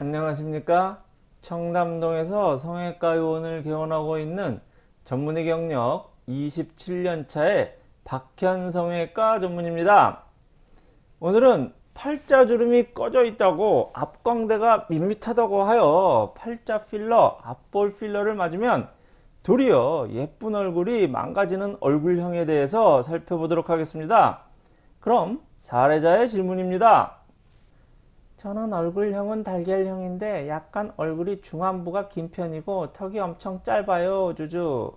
안녕하십니까. 청담동에서 성형외과 의원을 개원하고 있는 전문의 경력 27년차의 박현 성형외과 전문입니다. 오늘은 팔자주름이 꺼져 있다고 앞광대가 밋밋하다고 하여 팔자 필러, 앞볼 필러를 맞으면 도리어 예쁜 얼굴이 망가지는 얼굴형에 대해서 살펴보도록 하겠습니다. 그럼 사례자의 질문입니다. 저는 얼굴형은 달걀형인데 약간 얼굴이 중안부가 긴 편이고 턱이 엄청 짧아요. 주주.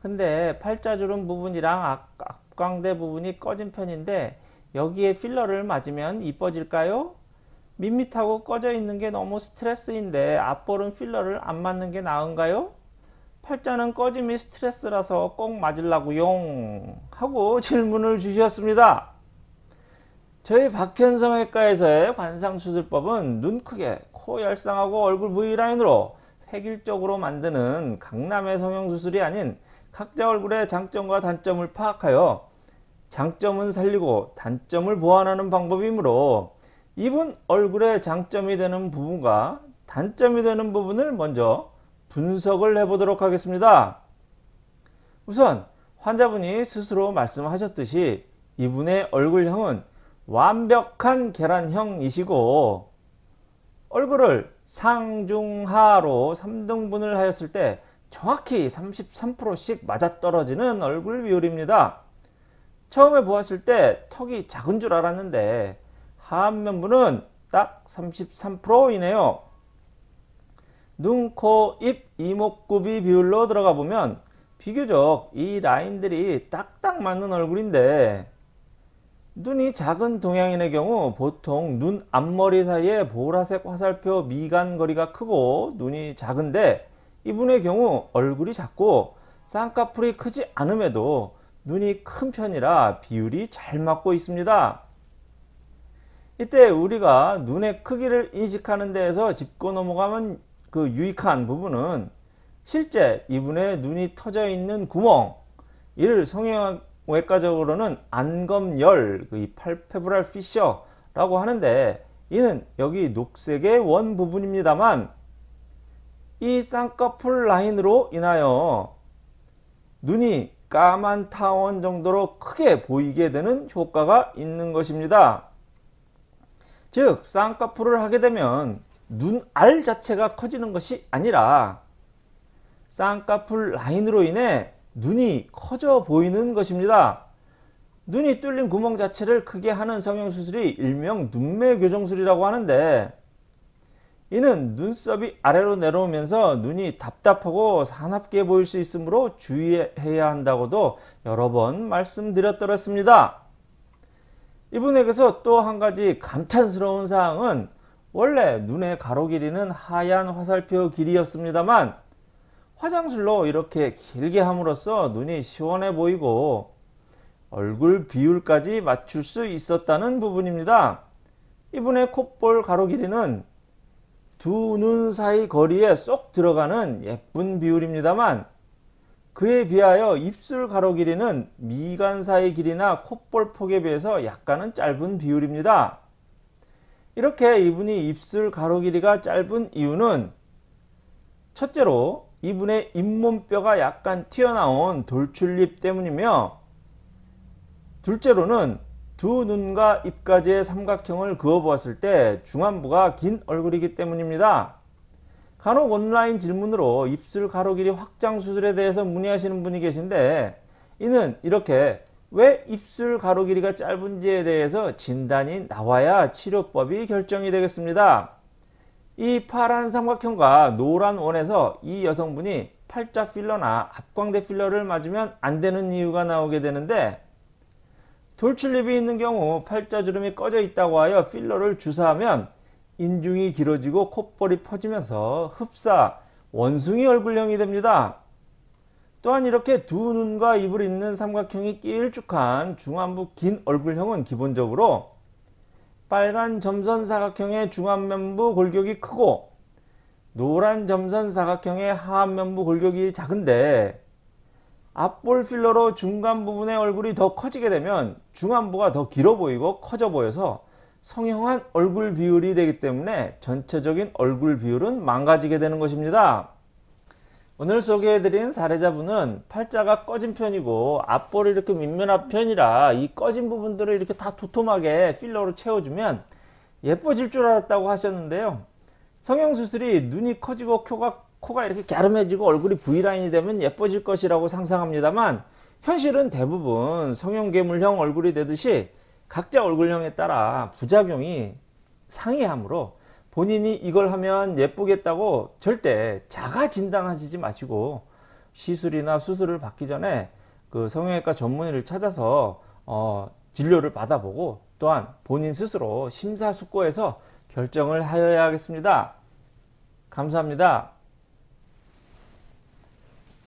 근데 팔자주름 부분이랑 앞광대 부분이 꺼진 편인데 여기에 필러를 맞으면 이뻐질까요? 밋밋하고 꺼져 있는 게 너무 스트레스인데 앞볼은 필러를 안 맞는 게 나은가요? 팔자는 꺼짐이 스트레스라서 꼭 맞으려고요 하고 질문을 주셨습니다. 저희 박현 성형외과에서의 관상수술법은 눈 크게, 코 열상하고 얼굴 V라인으로 획일적으로 만드는 강남의 성형수술이 아닌 각자 얼굴의 장점과 단점을 파악하여 장점은 살리고 단점을 보완하는 방법이므로 이분 얼굴의 장점이 되는 부분과 단점이 되는 부분을 먼저 분석을 해보도록 하겠습니다. 우선 환자분이 스스로 말씀하셨듯이 이분의 얼굴형은 완벽한 계란형이시고 얼굴을 상중하로 3등분을 하였을 때 정확히 33%씩 맞아떨어지는 얼굴 비율입니다. 처음에 보았을 때 턱이 작은 줄 알았는데 하안면부는 딱 33%이네요. 눈, 코, 입, 이목구비 비율로 들어가 보면 비교적 이 라인들이 딱딱 맞는 얼굴인데 눈이 작은 동양인의 경우 보통 눈 앞머리 사이에 보라색 화살표 미간거리가 크고 눈이 작은데 이분의 경우 얼굴이 작고 쌍꺼풀이 크지 않음에도 눈이 큰 편이라 비율이 잘 맞고 있습니다. 이때 우리가 눈의 크기를 인식하는 데에서 짚고 넘어가면 그 유익한 부분은 실제 이분의 눈이 터져 있는 구멍, 이를 성형외과적으로는 안검열, 이 팔페브랄 피셔라고 하는데 이는 여기 녹색의 원 부분입니다만 이 쌍꺼풀 라인으로 인하여 눈이 까만 타원 정도로 크게 보이게 되는 효과가 있는 것입니다. 즉 쌍꺼풀을 하게 되면 눈알 자체가 커지는 것이 아니라 쌍꺼풀 라인으로 인해 눈이 커져 보이는 것입니다. 눈이 뚫린 구멍 자체를 크게 하는 성형수술이 일명 눈매교정술이라고 하는데 이는 눈썹이 아래로 내려오면서 눈이 답답하고 사납게 보일 수 있으므로 주의해야 한다고도 여러 번 말씀드렸더랬습니다. 이분에게서 또 한 가지 감탄스러운 사항은 원래 눈의 가로 길이는 하얀 화살표 길이였습니다만 화장술로 이렇게 길게 함으로써 눈이 시원해 보이고 얼굴 비율까지 맞출 수 있었다는 부분입니다. 이분의 콧볼 가로 길이는 두 눈 사이 거리에 쏙 들어가는 예쁜 비율입니다만 그에 비하여 입술 가로 길이는 미간 사이 길이나 콧볼 폭에 비해서 약간은 짧은 비율입니다. 이렇게 이분이 입술 가로 길이가 짧은 이유는 첫째로 이분의 잇몸뼈가 약간 튀어나온 돌출입 때문이며 둘째로는 두 눈과 입까지의 삼각형을 그어보았을 때 중안부가 긴 얼굴이기 때문입니다. 간혹 온라인 질문으로 입술 가로 길이 확장 수술에 대해서 문의하시는 분이 계신데 이는 이렇게 왜 입술 가로 길이가 짧은지에 대해서 진단이 나와야 치료법이 결정이 되겠습니다. 이 파란 삼각형과 노란 원에서 이 여성분이 팔자 필러나 앞광대 필러를 맞으면 안 되는 이유가 나오게 되는데 돌출입이 있는 경우 팔자주름이 꺼져 있다고 하여 필러를 주사하면 인중이 길어지고 콧볼이 퍼지면서 흡사, 원숭이 얼굴형이 됩니다. 또한 이렇게 두 눈과 입을 잇는 삼각형이 길쭉한 중안부 긴 얼굴형은 기본적으로 빨간 점선 사각형의 중안면부 골격이 크고 노란 점선 사각형의 하안면부 골격이 작은데 앞볼 필러로 중간 부분의 얼굴이 더 커지게 되면 중안부가 더 길어 보이고 커져 보여서 성형한 얼굴 비율이 되기 때문에 전체적인 얼굴 비율은 망가지게 되는 것입니다. 오늘 소개해드린 사례자분은 팔자가 꺼진 편이고 앞볼이 이렇게 밑면한 편이라 이 꺼진 부분들을 이렇게 다 도톰하게 필러로 채워주면 예뻐질 줄 알았다고 하셨는데요. 성형수술이 눈이 커지고 코가 이렇게 갸름해지고 얼굴이 V라인이 되면 예뻐질 것이라고 상상합니다만 현실은 대부분 성형괴물형 얼굴이 되듯이 각자 얼굴형에 따라 부작용이 상이하므로 본인이 이걸 하면 예쁘겠다고 절대 자가 진단하시지 마시고 시술이나 수술을 받기 전에 그 성형외과 전문의를 찾아서 진료를 받아보고 또한 본인 스스로 심사숙고해서 결정을 하여야 하겠습니다. 감사합니다.